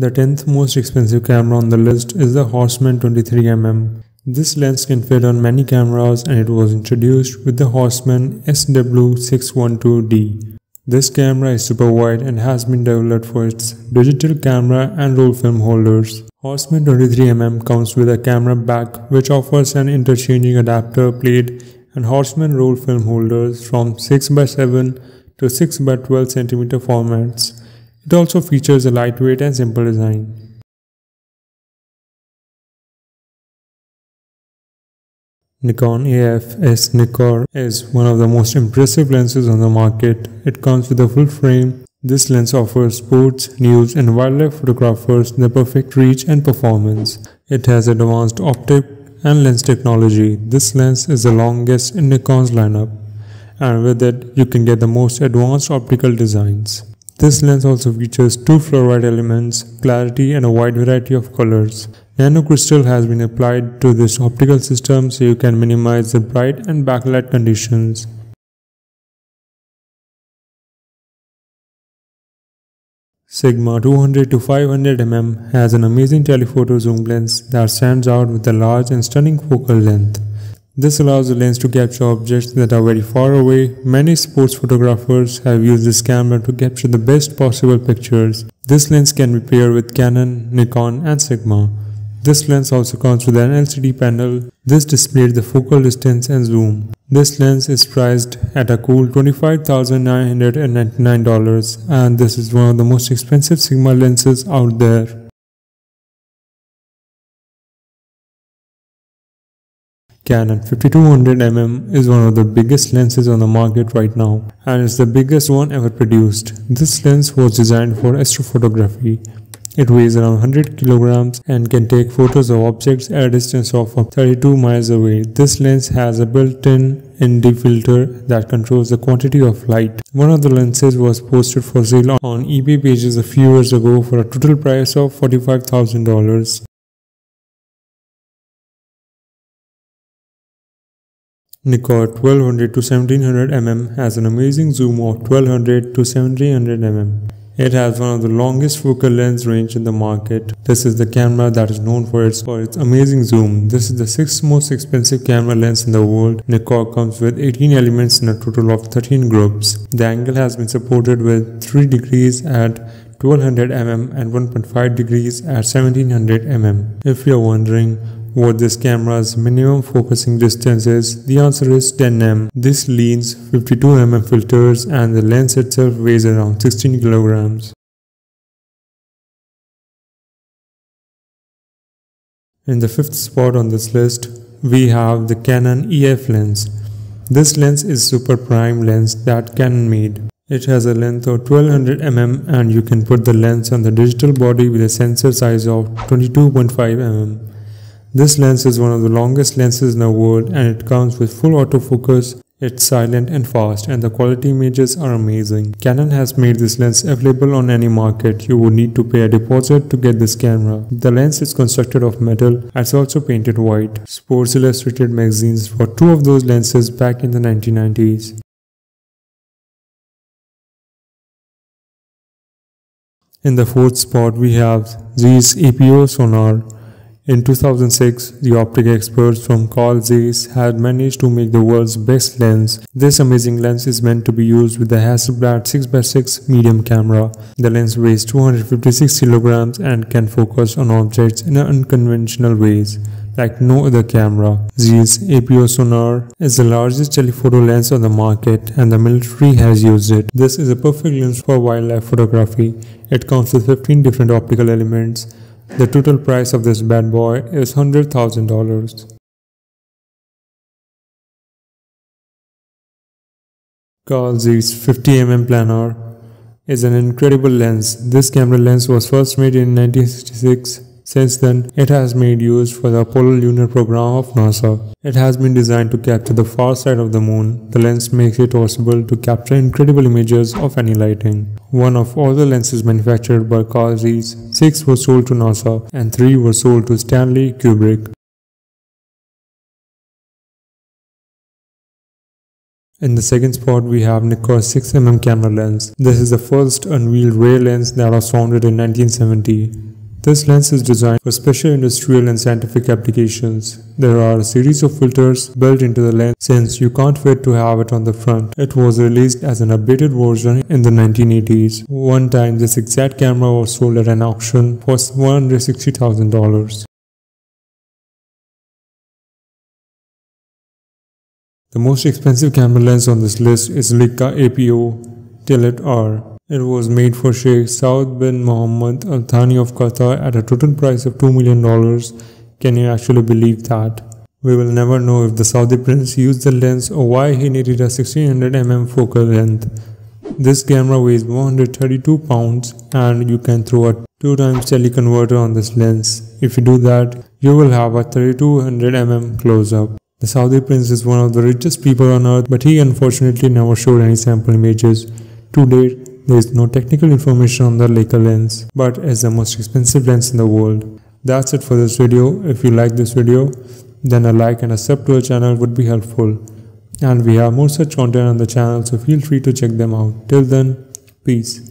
The 10th most expensive camera on the list is the Horseman 23mm. This lens can fit on many cameras and it was introduced with the Horseman SW612D. This camera is super wide and has been developed for its digital camera and roll film holders. Horseman 23mm comes with a camera back which offers an interchanging adapter plate and Horseman roll film holders from 6x7 to 6x12cm formats. It also features a lightweight and simple design. Nikon AF-S Nikkor is one of the most impressive lenses on the market. It comes with a full frame. This lens offers sports, news and wildlife photographers the perfect reach and performance. It has advanced optic and lens technology. This lens is the longest in Nikon's lineup, and with it you can get the most advanced optical designs. This lens also features two fluoride elements, clarity and a wide variety of colors. Nanocrystal has been applied to this optical system so you can minimize the bright and backlight conditions. Sigma 200-500mm has an amazing telephoto zoom lens that stands out with a large and stunning focal length. This allows the lens to capture objects that are very far away. Many sports photographers have used this camera to capture the best possible pictures. This lens can be paired with Canon, Nikon and Sigma. This lens also comes with an LCD panel. This displays the focal distance and zoom. This lens is priced at a cool $25,999 and this is one of the most expensive Sigma lenses out there. Canon 5200mm is one of the biggest lenses on the market right now and it's the biggest one ever produced. This lens was designed for astrophotography. It weighs around 100 kilograms and can take photos of objects at a distance of up 32 miles away. This lens has a built-in ND filter that controls the quantity of light. One of the lenses was posted for sale on eBay pages a few years ago for a total price of $45,000. Nikkor 1200-1700mm has an amazing zoom of 1200-1700mm. It has one of the longest focal length range in the market. This is the camera that is known for its amazing zoom. This is the 6th most expensive camera lens in the world. Nikkor comes with 18 elements in a total of 13 groups. The angle has been supported with 3 degrees at 1200mm and 1.5 degrees at 1700mm. If you are wondering what this camera's minimum focusing distance is, the answer is 10mm. This lens 52mm filters and the lens itself weighs around 16 kilograms. In the 5th spot on this list, we have the Canon EF lens. This lens is super prime lens that Canon made. It has a length of 1200mm and you can put the lens on the digital body with a sensor size of 22.5mm. This lens is one of the longest lenses in the world and it comes with full autofocus. It's silent and fast and the quality images are amazing. Canon has made this lens available on any market. You would need to pay a deposit to get this camera. The lens is constructed of metal and it's also painted white. Sports Illustrated magazines for two of those lenses back in the 1990s. In the 4th spot we have Zeiss APO Sonar. In 2006, the optic experts from Carl Zeiss had managed to make the world's best lens. This amazing lens is meant to be used with the Hasselblad 6x6 medium camera. The lens weighs 256 kilograms and can focus on objects in unconventional ways, like no other camera. Zeiss APO Sonar is the largest telephoto lens on the market and the military has used it. This is a perfect lens for wildlife photography. It comes with 15 different optical elements. The total price of this bad boy is $100,000. Carl Zeiss 50mm Planar is an incredible lens. This camera lens was first made in 1966. Since then, it has made use for the Apollo lunar program of NASA. It has been designed to capture the far side of the moon. The lens makes it possible to capture incredible images of any lighting. One of all the lenses manufactured by Carl Zeiss, 6 were sold to NASA and 3 were sold to Stanley Kubrick. In the second spot, we have Nikkor 6mm camera lens. This is the first unveiled rear lens that was founded in 1970. This lens is designed for special industrial and scientific applications. There are a series of filters built into the lens since you can't fit to have it on the front. It was released as an updated version in the 1980s. One time, this exact camera was sold at an auction for $160,000. The most expensive camera lens on this list is Leica APO-Telit-R. It was made for Sheikh Saud bin Mohammed al-Thani of Qatar at a total price of $2 million. Can you actually believe that? We will never know if the Saudi prince used the lens or why he needed a 1600mm focal length. This camera weighs 132 pounds and you can throw a 2x teleconverter on this lens. If you do that, you will have a 3200mm close-up. The Saudi prince is one of the richest people on earth, but he unfortunately never showed any sample images. To date, there is no technical information on the Leica lens, but it's the most expensive lens in the world. That's it for this video. If you like this video, then a like and a sub to our channel would be helpful. And we have more such content on the channel, so feel free to check them out. Till then, peace.